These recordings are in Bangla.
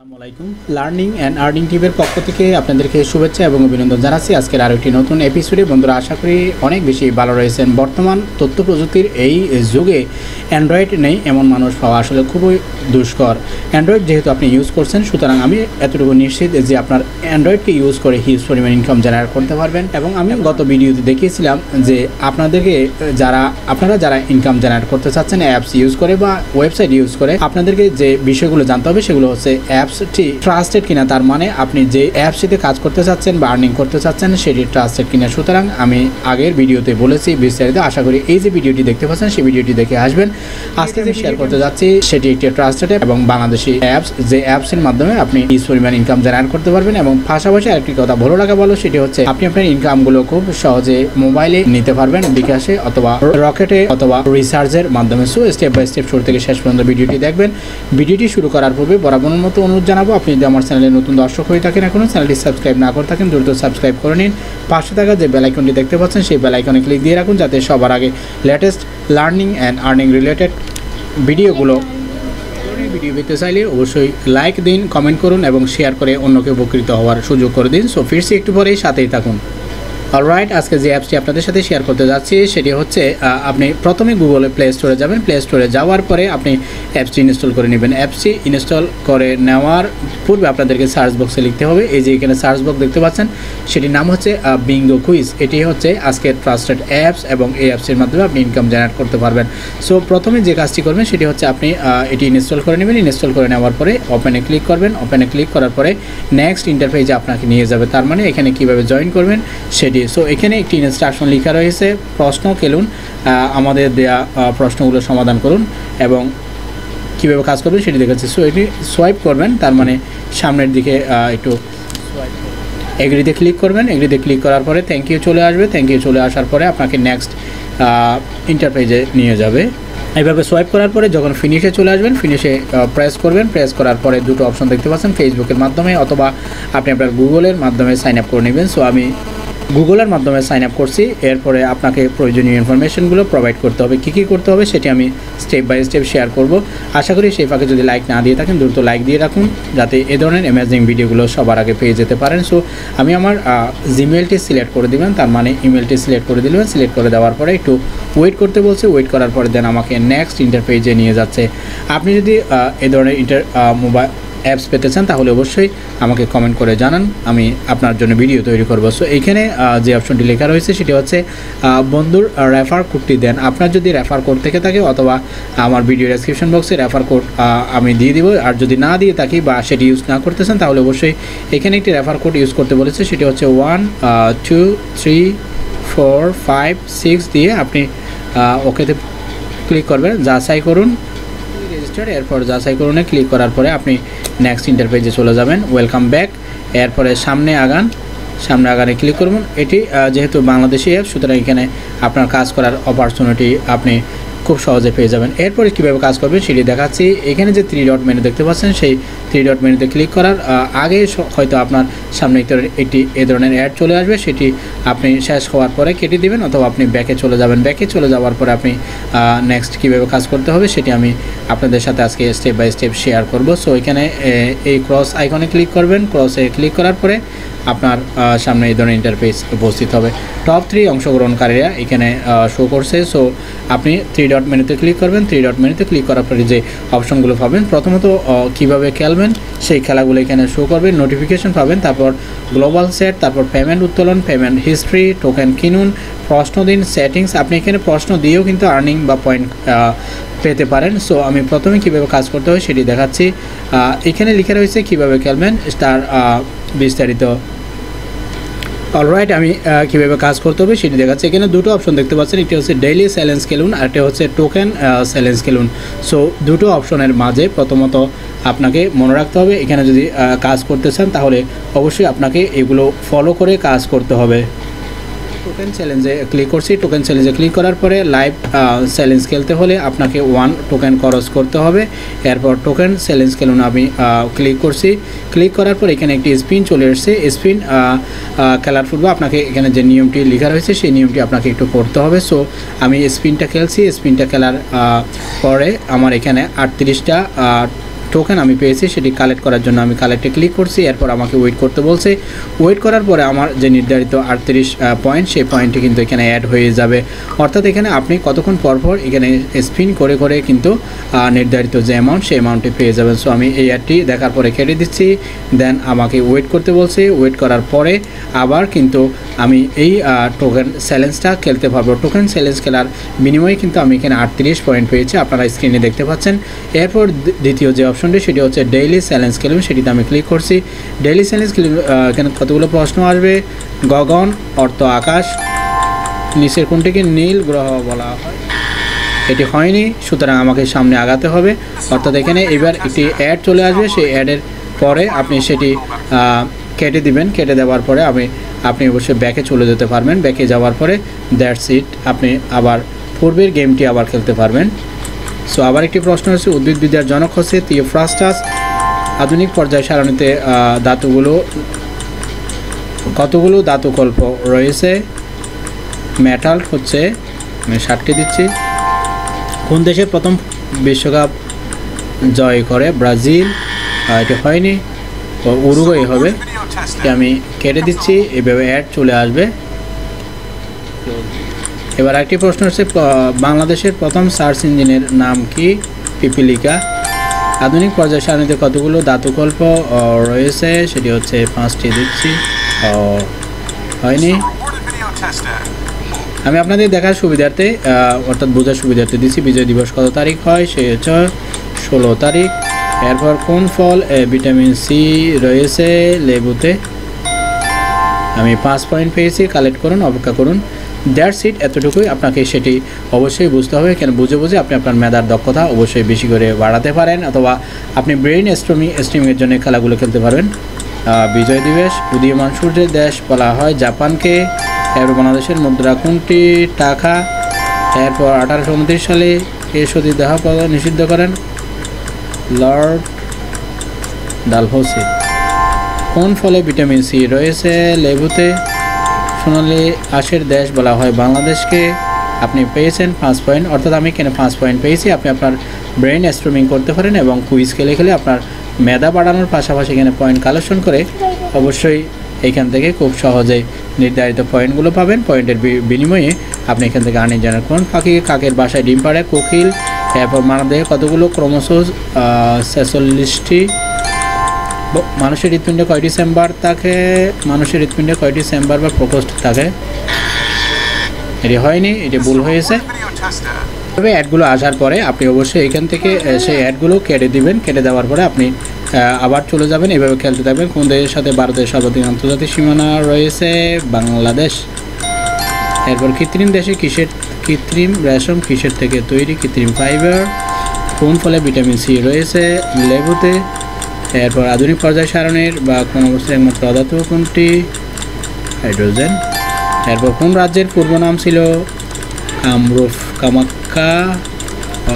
আসসালামু আলাইকুম লার্নিং অ্যান্ড আর্নিং টিভির পক্ষ থেকে আপনাদেরকে শুভেচ্ছা এবং অভিনন্দন জানাচ্ছি আজকের আরও একটি নতুন এপিসোডে। বন্ধুরা, আশা করি অনেক বেশি ভালো রয়েছেন। বর্তমান তথ্য প্রযুক্তির এই যুগে অ্যান্ড্রয়েড নেই এমন মানুষ পাওয়া আসলে খুবই দুষ্কর। অ্যান্ড্রয়েড যেহেতু আপনি ইউজ করছেন, সুতরাং আমি এতটুকু নিশ্চিত যে আপনার অ্যান্ড্রয়েডকে ইউজ করে হিউজ পরিমাণ ইনকাম জেনারেট করতে পারবেন। এবং আমি গত ভিডিওতে দেখিয়েছিলাম যে আপনারা যারা ইনকাম জেনারেট করতে চাচ্ছেন অ্যাপস ইউজ করে বা ওয়েবসাইট ইউজ করে, আপনাদেরকে যে বিষয়গুলো জানতে হবে সেগুলো হচ্ছে অ্যাপসটি ট্রাস্টেড কিনা, তার মানে আপনি যে অ্যাপসটিতে কাজ করতে চাচ্ছেন বা আর্নিং করতে চাচ্ছেন সেটি ট্রাস্টেড কিনা। সুতরাং আমি আগের ভিডিওতে বলেছি বিস্তারিত। আশা করি এই যে ভিডিওটি দেখতে পাচ্ছেন সেই ভিডিওটি দেখে আসবেন। আজকে যে শেয়ার করতে যাচ্ছি সেটি একটি ট্রাস্টেড অ্যাপ এবং বাংলাদেশি অ্যাপস, যে অ্যাপসের মাধ্যমে আপনি কিছু পরিমাণ ইনকাম জেনারেট করতে পারবেন। এবং পাশাপাশি আরেকটি কথা ভালো লাগা বলো, সেটি হচ্ছে আপনি আপনার ইনকামগুলো খুব সহজে মোবাইলে নিতে পারবেন, বিকাশে অথবা রকেটে অথবা রিসার্চের মাধ্যমে। সো স্টেপ বাই স্টেপ শুরু থেকে শেষ পর্যন্ত ভিডিওটি দেখবেন। ভিডিওটি শুরু করার পূর্বে বরাবরের মতো অনুরোধ জানাবো, আপনি যদি আমার চ্যানেলে নতুন দর্শক হয়ে থাকেন, এখনও চ্যানেলটি সাবস্ক্রাইব না করে থাকেন দ্রুত সাবস্ক্রাইব করে নিন। পাশে থাকা যে বেল আইকনটি দেখতে পাচ্ছেন সেই বেল আইকনে ক্লিক দিয়ে রাখুন, যাতে সবার আগে latest learning and earning related ভিডিওগুলো ভিডিও পেতে চাইলে অবশ্যই লাইক দিন, কমেন্ট করুন এবং শেয়ার করে অন্যকে উপকৃত হওয়ার সুযোগ করে দিন। সো ফিরছি একটু পরেই, সাথেই থাকুন। অলরাইট, আজকে যে অ্যাপসটি আপনাদের সাথে শেয়ার করতে যাচ্ছি সেটি হচ্ছে আপনি প্রথমে গুগলে প্লে স্টোরে যাবেন। প্লে স্টোরে যাওয়ার পরে আপনি অ্যাপসটি ইনস্টল করে নেবেন। অ্যাপসটি ইনস্টল করে নেওয়ার পূর্বে আপনাদেরকে সার্চ বক্সে লিখতে হবে, এই যে এখানে সার্চ বক্স দেখতে পাচ্ছেন সেটির নাম হচ্ছে বিঙ্গো কুইজ। এটি হচ্ছে আজকের ট্রাস্টেড অ্যাপস এবং এই অ্যাপসের মাধ্যমে আপনি ইনকাম জেনারেট করতে পারবেন। সো প্রথমে যে কাজটি করবেন সেটি হচ্ছে আপনি এটি ইনস্টল করে নেবেন। ইনস্টল করে নেওয়ার পরে ওপেনে ক্লিক করবেন। ওপেনে ক্লিক করার পরে নেক্সট ইন্টারফেসে আপনাকে নিয়ে যাবে, তার মানে এখানে কীভাবে জয়েন করবেন সেটি। সো এখানে একটি ইনস্ট্রাকশন লেখা রয়েছে, প্রশ্ন খেলুন, আমাদের দেয়া প্রশ্নগুলো সমাধান করুন এবং কীভাবে কাজ করবেন সেটি দেখাচ্ছে। সো এটি সোয়াইপ করবেন, তার মানে সামনের দিকে একটু এগ্রিতে ক্লিক করবেন। এগ্রিতে ক্লিক করার পরে থ্যাংক ইউ চলে আসবে। থ্যাংক ইউ চলে আসার পরে আপনাকে নেক্সট ইন্টারপ্রাইজে নিয়ে যাবে। এইভাবে সোয়াইপ করার পরে যখন ফিনিশে চলে আসবেন, ফিনিশে প্রেস করবেন। প্রেস করার পরে দুটো অপশন দেখতে পাচ্ছেন, ফেসবুকের মাধ্যমে অথবা আপনি আপনার গুগলের মাধ্যমে সাইন আপ করে নেবেন। সো আমি গুগলের মাধ্যমে সাইন আপ করছি। এরপরে আপনাকে প্রয়োজনীয় ইনফরমেশনগুলো প্রোভাইড করতে হবে, কী কী করতে হবে সেটি আমি স্টেপ বাই স্টেপ শেয়ার করব। আশা করি সেই ফাঁকে যদি লাইক না দিয়ে থাকেন দ্রুত লাইক দিয়ে রাখুন, যাতে এ ধরনের অ্যামেজিং ভিডিওগুলো সবার আগে পেয়ে যেতে পারেন। সো আমি আমার জিমেলটি সিলেক্ট করে দেবেন, তার মানে ইমেলটি সিলেক্ট করে দিলেন। সিলেক্ট করে দেওয়ার পরে একটু ওয়েট করতে বলছে। ওয়েট করার পরে দেন আমাকে নেক্সট ইন্টারপেজে নিয়ে যাচ্ছে। আপনি যদি এ ধরনের মোবাইল অ্যাপস পেতে চান তাহলে অবশ্যই আমাকে কমেন্ট করে জানান, আমি আপনার জন্য ভিডিও তৈরি করব। সো এইখানে যে অপশনটি লেখা রয়েছে সেটি হচ্ছে বন্ধুর রেফার কোডটি দেন। আপনার যদি রেফার কোড থেকে থাকে অথবা আমার ভিডিও ডেসক্রিপশন বক্সে রেফার কোড আমি দিয়ে দিব। আর যদি না দিয়ে থাকি বা সেটি ইউজ না করতে চান তাহলে অবশ্যই এখানে একটি রেফার কোড ইউজ করতে বলেছে, সেটি হচ্ছে 1 2 3 4 5 6 দিয়ে আপনি ওকেতে ক্লিক করবেন। যাচাই করুন, রেজিস্টার, এরপর যাচাই করুনে ক্লিক করার পরে আপনি নেক্সট ইন্টারফেসে চলে যাবেন। ওয়েলকাম ব্যাক, এরপরে সামনে আগান, সামনে আগানে ক্লিক করুন। এটি যেহেতু বাংলাদেশি অ্যাপ সুতরাং এখানে আপনার কাজ করার অপরচুনিটি আপনি খুব সহজে পেয়ে যাবেন। এরপরে কীভাবে কাজ করবেন সেটি দেখাচ্ছি। এখানে যে 3 ডট মেনু দেখতে পাচ্ছেন সেই 3 ডট মেনুতে ক্লিক করার আগে হয়তো আপনার সামনে একটি এ ধরনের অ্যাড চলে আসবে, সেটি আপনি শেষ হওয়ার পরে কেটে দেবেন অথবা আপনি ব্যাকে চলে যাবেন। ব্যাকে চলে যাওয়ার পরে আপনি নেক্সট কীভাবে কাজ করতে হবে সেটি আমি আপনাদের সাথে আজকে স্টেপ বাই স্টেপ শেয়ার করব। সো এখানে এই ক্রস আইকনে ক্লিক করবেন। ক্রসে ক্লিক করার পরে আপনার সামনে এই ধরনের ইন্টারফেস উপস্থিত হবে। টপ 3 অংশগ্রহণকারীরা এখানে শো করছে। সো আপনি 3 ডট মেনুতে ক্লিক করবেন। 3 ডট মেনুতে ক্লিক করার পরে যে অপশনগুলো পাবেন, প্রথমত কীভাবে খেলবেন সেই খেলাগুলো এখানে শো করবেন, নোটিফিকেশন পাবেন, তারপর গ্লোবাল সেট, তারপর পেমেন্ট উত্তোলন, পেমেন্ট হিস্ট্রি, টোকেন কিনুন, প্রশ্ন দিন, সেটিংস। আপনি এখানে প্রশ্ন দিয়েও কিন্তু আর্নিং বা পয়েন্ট পেতে পারেন। সো আমি প্রথমে কীভাবে কাজ করতে হয় সেটি দেখাচ্ছি। এখানে লেখা রয়েছে কীভাবে খেলবেন তার বিস্তারিত। অলরাইট, আমি কীভাবে কাজ করতে হবে সেটি দেখাচ্ছি। এখানে দুটো অপশন দেখতে পাচ্ছেন, একটি হচ্ছে ডেইলি চ্যালেঞ্জ খেলুন আর একটা হচ্ছে টোকেন চ্যালেঞ্জ খেলুন। সো দুটো অপশনের মাঝে প্রথমত আপনাকে মনে রাখতে হবে, এখানে যদি কাজ করতে চান তাহলে অবশ্যই আপনাকে এগুলো ফলো করে কাজ করতে হবে। টোকেন চ্যালেঞ্জে ক্লিক করছি। টোকেন চ্যালেঞ্জে ক্লিক করার পরে লাইভ চ্যালেঞ্জ খেলতে হলে আপনাকে 1 টোকেন খরচ করতে হবে। এরপর টোকেন চ্যালেঞ্জ খেলুন আমি ক্লিক করছি। ক্লিক করার পর এখানে একটি স্পিন চলে এসেছে। স্পিন খেলার পূর্বে আপনাকে এখানে যে নিয়মটি লেখা রয়েছে সেই নিয়মটি আপনাকে একটু পড়তে হবে। সো আমি স্পিনটা খেলছি। স্পিনটা খেলার পরে আমার এখানে 38টা টোকেন আমি পেয়েছি সেটি কালেক্ট করার জন্য আমি কালেক্টে ক্লিক করছি। এরপর আমাকে ওয়েট করতে বলছে। ওয়েট করার পরে আমার যে নির্ধারিত ৩৮ পয়েন্ট সেই পয়েন্টটি কিন্তু এখানে অ্যাড হয়ে যাবে। অর্থাৎ এখানে আপনি কতক্ষণ পরপর এখানে স্পিন করে করে কিন্তু নির্ধারিত যে অ্যামাউন্ট সেই অ্যামাউন্টটি পেয়ে যাবেন। সো আমি এই অ্যাডটি দেখার পরে কেটে দিচ্ছি। দেন আমাকে ওয়েট করতে বলছে। ওয়েট করার পরে আবার কিন্তু আমি এই টোকেন চ্যালেঞ্জটা খেলতে পারবো। টোকেন চ্যালেঞ্জ খেলার বিনিময়ে কিন্তু আমি এখানে ৩৮ পয়েন্ট পেয়েছি, আপনারা স্ক্রিনে দেখতে পাচ্ছেন। এরপর দ্বিতীয় যে অপশনটি সেটি হচ্ছে ডেইলি চ্যালেঞ্জ খেলুন, সেটিতে আমি ক্লিক করছি। ডেইলি চ্যালেঞ্জ খেলুন এখানে কতগুলো প্রশ্ন আসবে। গগন অর্থ আকাশ, নিচের কোনটিকে নীল গ্রহ বলা হয়, এটি হয়নি, সুতরাং আমাকে সামনে আগাতে হবে। অর্থাৎ এখানে এবার একটি অ্যাড চলে আসবে, সেই অ্যাডের পরে আপনি সেটি কেটে দিবেন। কেটে দেওয়ার পরে আপনি অবশ্যই ব্যাকে চলে যেতে পারবেন। ব্যাকে যাওয়ার পরে দ্যাটস ইট, আপনি আবার পূর্বের গেমটি আবার খেলতে পারবেন। সো আবার একটি প্রশ্ন হচ্ছে উদ্ভিদবিদ্যার জনক হচ্ছে থিওফ্রাস্টাস, আধুনিক পর্যায়ে সারণীতে কতগুলো ধাতুকল্প রয়েছে। মেটাল হচ্ছে আমি ৬০টি দিচ্ছি। কোন দেশে প্রথম বিশ্বকাপ জয় করে ব্রাজিল, এটা হয়নি, উরুগুয়ে হবে, আমি কেটে দিচ্ছি। এভাবে অ্যাড চলে আসবে। এবার একটি প্রশ্ন হচ্ছে বাংলাদেশের প্রথম সার্চ ইঞ্জিনের নাম কি, পিপিলিকা, আধুনিক পর্যায়ে সারণীতে কতগুলো ধাতুকল্প রয়েছে, সেটি হচ্ছে ৫টি দিচ্ছি, হয়নি। আমি আপনাদের দেখার সুবিধার্থে অর্থাৎ বোঝার সুবিধার্থে দিচ্ছি। বিজয় দিবস কত তারিখ হয়, সে হচ্ছে ১৬ তারিখ। এরপর কোন ফল ভিটামিন সি রয়েছে, লেবুতে, আমি ৫ পয়েন্ট পেয়েছি। কালেক্ট করুন, অপেক্ষা করুন, দ্যাটস ইট, এতটুকুই। আপনাকে সেটি অবশ্যই বুঝতে হবে, কেন বুঝে বুঝে আপনি আপনার মেধার দক্ষতা অবশ্যই বেশি করে বাড়াতে পারেন, অথবা আপনি ব্রেইন স্ট্রিমিংয়ের জন্য খেলাগুলো খেলতে পারবেন। বিজয় দিবস, উদীয়মান সূর্যের দেশ বলা হয় জাপানকে। এরপর বাংলাদেশের মুদ্রা কোনটি, টাকা। এরপর 1829 সালে এ সতীদাহ নিষিদ্ধ করেন লর্ড ডালহৌসি। কোন ফলে ভিটামিন সি রয়েছে, লেবুতে। সোনালি আঁশের দেশ বলা হয় বাংলাদেশকে, আপনি পেয়েছেন ৫ পয়েন্ট। অর্থাৎ আমি কেন ৫ পয়েন্ট পেয়েছি, আপনি আপনার ব্রেইন স্ট্রমিং করতে পারেন এবং কুইজ খেলে খেলে আপনার মেধা বাড়ানোর পাশাপাশি এখানে পয়েন্ট কালেকশন করে অবশ্যই এইখান থেকে খুব সহজেই নির্ধারিত পয়েন্টগুলো পাবেন। পয়েন্টের বিনিময়ে আপনি এখান থেকে আর্নিং জেনারেট করুন। পাখি কাকের বাসায় ডিম পাড়ে, কোকিল। এরপর মানবদেহে কতগুলো ক্রোমোসোম, ৪৬টি। মানুষের হৃৎপিণ্ডে কয়টি চেম্বার থাকে, মানুষের হৃৎপিণ্ডে কয়টি চেম্বার বা প্রকোষ্ঠ থাকে, এটি হয়নি, এটি ভুল হয়েছে। তবে অ্যাডগুলো আসার পরে আপনি অবশ্যই এখান থেকে সেই অ্যাডগুলো কেটে দিবেন। কেটে দেওয়ার পরে আপনি আবার চলে যাবেন, এভাবে খেলতে থাকবেন। কোন দেশের সাথে ভারতের সর্বাধিক আন্তর্জাতিক সীমানা রয়েছে, বাংলাদেশ। এরপর কৃত্রিম দেশে কৃত্রিম রেশম কিসের থেকে তৈরি, কৃত্রিম ফাইবার। কোন ফলে ভিটামিন সি রয়েছে, লেবুতে। এরপর আধুনিক পর্যায় সারণীর বা কোন অবস্থায় একমাত্র অধাতু কোনটি, হাইড্রোজেন। এরপর কোন রাজ্যের পূর্ব নাম ছিল কামরূপ, কামাখ্যা,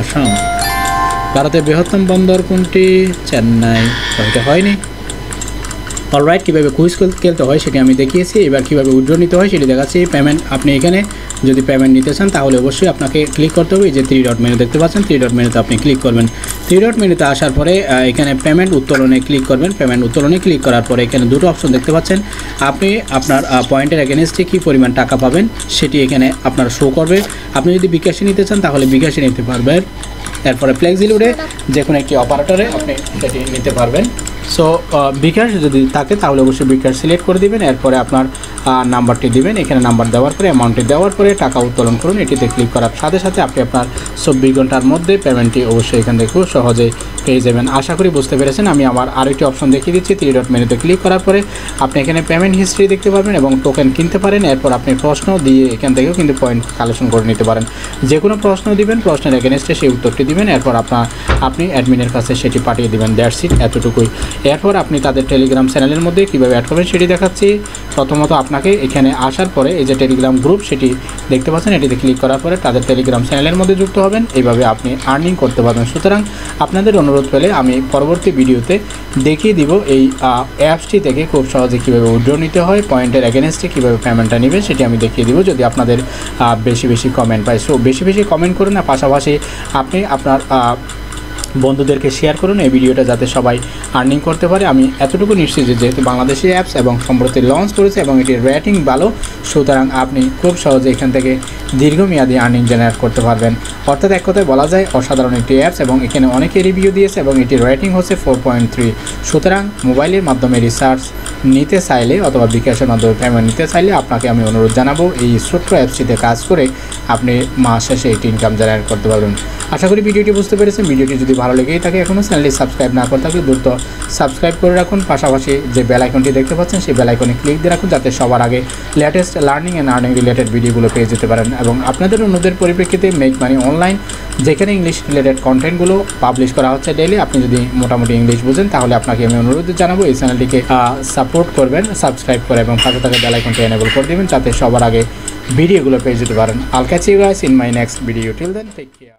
আসাম। ভারতের বৃহত্তম বন্দর কোনটি, চেন্নাই, এটা হয়নি। অলরাইট, কীভাবে কুইজ খেলতে হয় সেটি আমি দেখিয়েছি, এবার কীভাবে উইথড্র নিতে হয় সেটি দেখাচ্ছি। পেমেন্ট, আপনি এখানে যদি পেমেন্ট নিতে চান তাহলে অবশ্যই আপনাকে ক্লিক করতে হবে, যে 3 ডট মেনু দেখতে পাচ্ছেন, 3 ডট মেনুতে আপনি ক্লিক করবেন। 3 ডট মেনুতে আসার পরে এখানে পেমেন্ট উত্তোলনে ক্লিক করবেন। পেমেন্ট উত্তোলনে ক্লিক করার পরে এখানে দুটো অপশন দেখতে পাচ্ছেন, আপনি আপনার পয়েন্টের এগেনস্টে কী পরিমাণ টাকা পাবেন সেটি এখানে আপনার শো করবে। আপনি যদি বিকাশে নিতে চান তাহলে বিকাশে নিতে পারবেন। এরপরে ফ্লেক্সিলোডে যে কোনো একটি অপারেটরে আপনি সেটি নিতে পারবেন। সো বিকাশ যদি থাকে তাহলে অবশ্যই বিকাশ সিলেক্ট করে দেবেন। এরপরে আপনার নাম্বারটি দিবেন, এখানে নাম্বার দেওয়ার পরে অ্যামাউন্টটি দেওয়ার পরে টাকা উত্তোলন করুন, এটিতে ক্লিক করার সাথে সাথে আপনি আপনার 24 ঘন্টার মধ্যে পেমেন্টটি অবশ্যই এখান থেকে খুব সহজে পেয়ে যাবেন। আশা করি বুঝতে পেরেছেন। আমি আমার আরেকটি অপশন দেখিয়ে দিচ্ছি, 3 ডট মেনুতে ক্লিক করার পরে আপনি এখানে পেমেন্ট হিস্ট্রি দেখতে পাবেন এবং টোকেন কিনতে পারেন। এরপর আপনি প্রশ্ন দিয়ে এখান থেকেও কিন্তু পয়েন্ট কালেকশন করে নিতে পারেন। যে কোনো প্রশ্ন দিবেন, প্রশ্নের এগেনস্টে সেই উত্তরটি দিবেন। এরপর আপনি অ্যাডমিনের কাছে সেটি পাঠিয়ে দেবেন, দ্যাটস ইট, এতটুকুই। এরপর আপনি তাদের টেলিগ্রাম চ্যানেলের মধ্যে কীভাবে অ্যাড করবেন সেটি দেখাচ্ছি। প্রথমত আপনাকে এখানে আসার পরে এই যে টেলিগ্রাম গ্রুপ সেটি দেখতে পাচ্ছেন, এটিতে ক্লিক করার পরে তাদের টেলিগ্রাম চ্যানেলের মধ্যে যুক্ত হবেন। এইভাবে আপনি আর্নিং করতে পারবেন। সুতরাং আপনাদের অনুরোধ পেলে আমি পরবর্তী ভিডিওতে দেখিয়ে দিব এই অ্যাপসটি থেকে খুব সহজে কীভাবে উইথড্র নিতে হয়, পয়েন্টের এগেনস্টে কীভাবে পেমেন্টটা নেবে সেটি আমি দেখিয়ে দিব, যদি আপনাদের বেশি বেশি কমেন্ট পাই। সো বেশি বেশি কমেন্ট করুন, না পাশাপাশি আপনি আপনার बंधुदेर के शेयर करुन ए भिडियोटा जाते सबाई आर्निंग करते पारे। आमी एतटुकु निश्चित जेहेतु बांग्लादेशी एप्स एबं सम्प्रति लंच करेछे एबं एटिर रेटिंग भालो, सुतरां आपनि खूब सहजे एखान थेके दीर्घमेयादी आर्निंग जेनारेट करते पारबेन। अर्थात एक कथाय बला जाय असाधारण एकटि एप्स एबं एखाने अनेके रिव्यू दियेछे एबं एटिर रेटिंग होच्छे 4.3। सुतरां मोबाइलेर माध्यमे रिचार्ज निते चाइले अथवा बिकाशेर माध्यमे पेमेंट निते चाइले आपनाके आमी अनुरोध जानाबो एई ছোট্ট অ্যাপসটিতে কাজ করে আপনি মাস শেষে এই ইনকাম জেনারেট করতে পারবেন। আশা করি ভিডিওটি বুঝতে পেরেছেন। ভিডিওটি যদি ভালো লেগেই থাকে, এখনো চ্যানেলটি সাবস্ক্রাইব না করে থাকলে দ্রুত সাবস্ক্রাইব করে রাখুন। পাশাপাশি যে বেল আইকনটি দেখতে পাচ্ছেন সেই বেল আইকনে ক্লিক দিয়ে রাখুন যাতে সবার আগে latest learning and earning related ভিডিওগুলো পেয়ে যেতে পারেন। এবং আপনাদের অন্যদের পরিপ্রেক্ষিতে মেক মানি অনলাইন যেখানে ইংলিশ রিলেটেড কন্টেন্টগুলো পাবলিশ করা হচ্ছে ডেইলি, আপনি যদি মোটামুটি ইংলিশ বুঝেন তাহলে আপনাকে আমি অনুরোধ জানাবো এই চ্যানেলটিকে সাপোর্ট করবেন, সাবস্ক্রাইব করে এবং পাশে থাকা বেল আইকনটি এনেবল করে দেবেন যাতে সবার আগে वीडियोগুলো পেয়ে যেতে পারেন। I'll catch you guys in my next video. Till then, take care.